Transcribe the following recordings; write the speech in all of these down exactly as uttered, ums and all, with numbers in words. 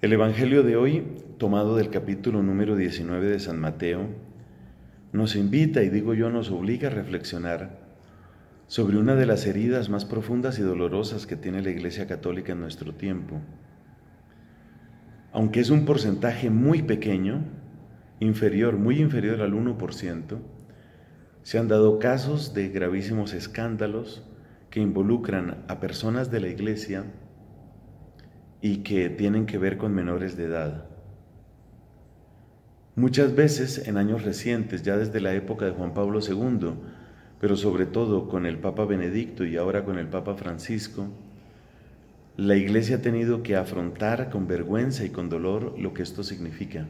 El Evangelio de hoy, tomado del capítulo número diecinueve de San Mateo, nos invita, y digo yo, nos obliga a reflexionar sobre una de las heridas más profundas y dolorosas que tiene la Iglesia Católica en nuestro tiempo. Aunque es un porcentaje muy pequeño, inferior, muy inferior al uno por ciento, se han dado casos de gravísimos escándalos que involucran a personas de la Iglesia y que tienen que ver con menores de edad. Muchas veces en años recientes, ya desde la época de Juan Pablo segundo, pero sobre todo con el Papa Benedicto y ahora con el Papa Francisco, la Iglesia ha tenido que afrontar con vergüenza y con dolor lo que esto significa.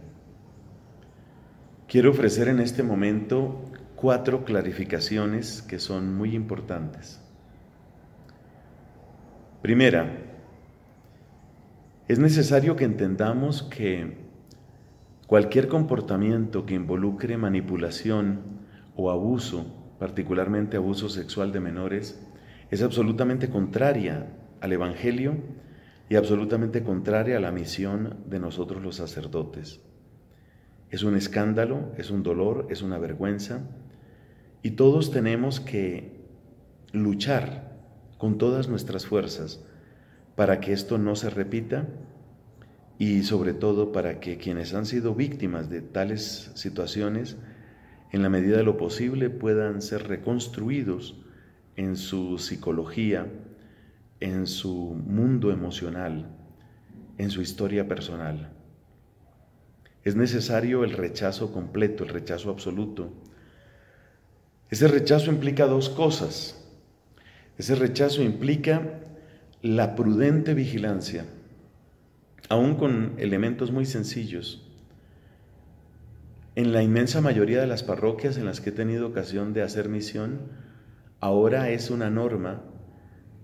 Quiero ofrecer en este momento cuatro clarificaciones que son muy importantes. Primera, es necesario que entendamos que cualquier comportamiento que involucre manipulación o abuso, particularmente abuso sexual de menores, es absolutamente contraria al Evangelio y absolutamente contraria a la misión de nosotros los sacerdotes. Es un escándalo, es un dolor, es una vergüenza, y todos tenemos que luchar con todas nuestras fuerzas para que esto no se repita y sobre todo para que quienes han sido víctimas de tales situaciones, en la medida de lo posible, puedan ser reconstruidos en su psicología, en su mundo emocional, en su historia personal. Es necesario el rechazo completo, el rechazo absoluto. Ese rechazo implica dos cosas. Ese rechazo implica la prudente vigilancia, aún con elementos muy sencillos. En la inmensa mayoría de las parroquias en las que he tenido ocasión de hacer misión, ahora es una norma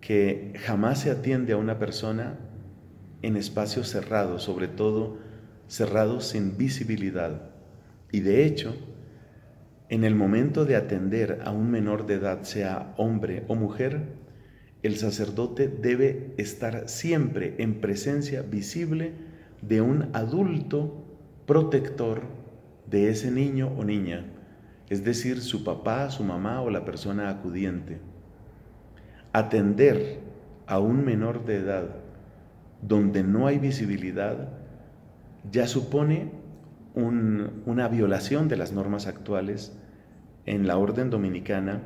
que jamás se atiende a una persona en espacios cerrados, sobre todo cerrados sin visibilidad. Y de hecho, en el momento de atender a un menor de edad, sea hombre o mujer, el sacerdote debe estar siempre en presencia visible de un adulto protector de ese niño o niña, es decir, su papá, su mamá o la persona acudiente. Atender a un menor de edad donde no hay visibilidad ya supone un, una violación de las normas actuales en la Orden Dominicana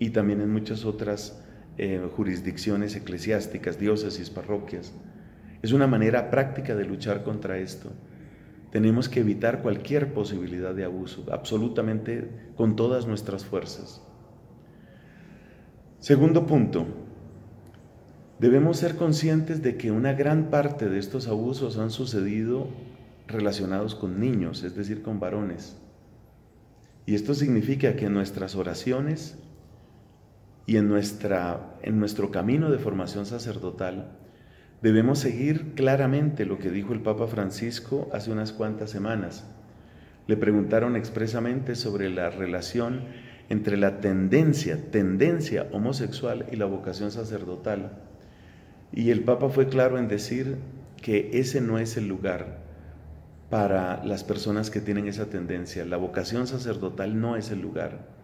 y también en muchas otras Eh, jurisdicciones eclesiásticas, diócesis, parroquias. Es una manera práctica de luchar contra esto. Tenemos que evitar cualquier posibilidad de abuso, absolutamente con todas nuestras fuerzas. Segundo punto, debemos ser conscientes de que una gran parte de estos abusos han sucedido relacionados con niños, es decir, con varones. Y esto significa que en nuestras oraciones y en, nuestra, en nuestro camino de formación sacerdotal debemos seguir claramente lo que dijo el Papa Francisco hace unas cuantas semanas. Le preguntaron expresamente sobre la relación entre la tendencia, tendencia homosexual y la vocación sacerdotal. Y el Papa fue claro en decir que ese no es el lugar para las personas que tienen esa tendencia. La vocación sacerdotal no es el lugar.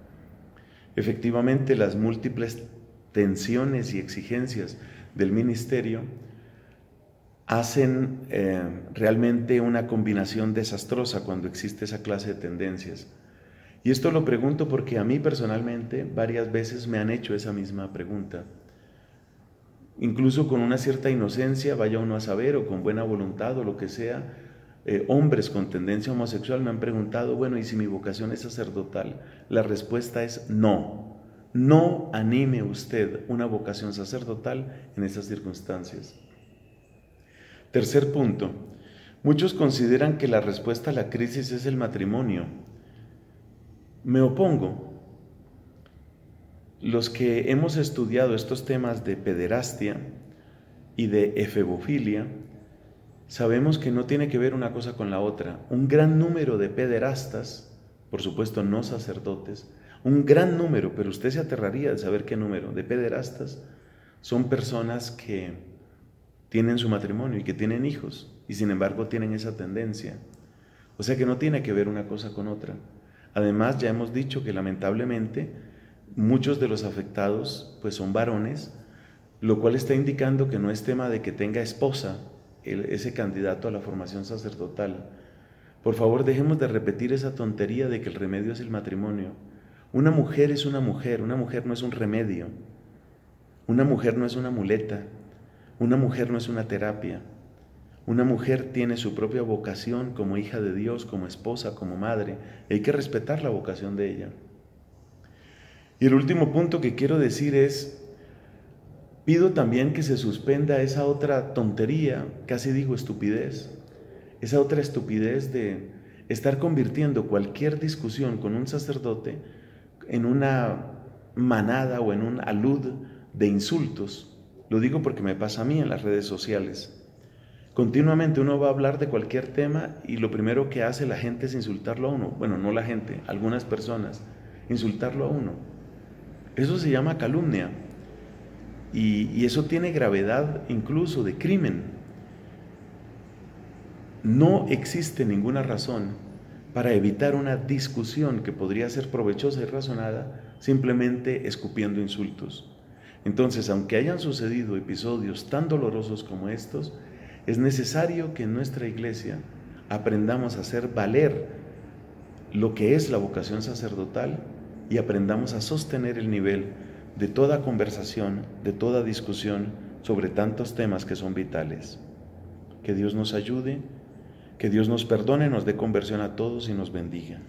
Efectivamente, las múltiples tensiones y exigencias del ministerio hacen eh, realmente una combinación desastrosa cuando existe esa clase de tendencias. Y esto lo pregunto porque a mí personalmente varias veces me han hecho esa misma pregunta. Incluso con una cierta inocencia, vaya uno a saber, o con buena voluntad o lo que sea, Eh, hombres con tendencia homosexual me han preguntado, bueno, ¿y si mi vocación es sacerdotal? La respuesta es no. No anime usted una vocación sacerdotal en esas circunstancias. Tercer punto, muchos consideran que la respuesta a la crisis es el matrimonio. Me opongo. Los que hemos estudiado estos temas de pederastia y de efebofilia, sabemos que no tiene que ver una cosa con la otra. Un gran número de pederastas, por supuesto no sacerdotes, un gran número, pero usted se aterraría de saber qué número, de pederastas, son personas que tienen su matrimonio y que tienen hijos, y sin embargo tienen esa tendencia. O sea que no tiene que ver una cosa con otra. Además, ya hemos dicho que lamentablemente muchos de los afectados pues son varones, lo cual está indicando que no es tema de que tenga esposa el, ese candidato a la formación sacerdotal. Por favor, dejemos de repetir esa tontería de que el remedio es el matrimonio. Una mujer es una mujer, una mujer no es un remedio, una mujer no es una muleta, una mujer no es una terapia. Una mujer tiene su propia vocación como hija de Dios, como esposa, como madre. Hay que respetar la vocación de ella. Y el último punto que quiero decir es, pido también que se suspenda esa otra tontería, casi digo estupidez, esa otra estupidez de estar convirtiendo cualquier discusión con un sacerdote en una manada o en un alud de insultos. Lo digo porque me pasa a mí en las redes sociales. Continuamente uno va a hablar de cualquier tema y lo primero que hace la gente es insultarlo a uno. Bueno, no la gente, algunas personas, insultarlo a uno. Eso se llama calumnia y, y eso tiene gravedad incluso de crimen. No existe ninguna razón para evitar una discusión que podría ser provechosa y razonada simplemente escupiendo insultos. Entonces, aunque hayan sucedido episodios tan dolorosos como estos, es necesario que en nuestra iglesia aprendamos a hacer valer lo que es la vocación sacerdotal y aprendamos a sostener el nivel de toda conversación, de toda discusión sobre tantos temas que son vitales. Que Dios nos ayude, que Dios nos perdone, nos dé conversión a todos y nos bendiga.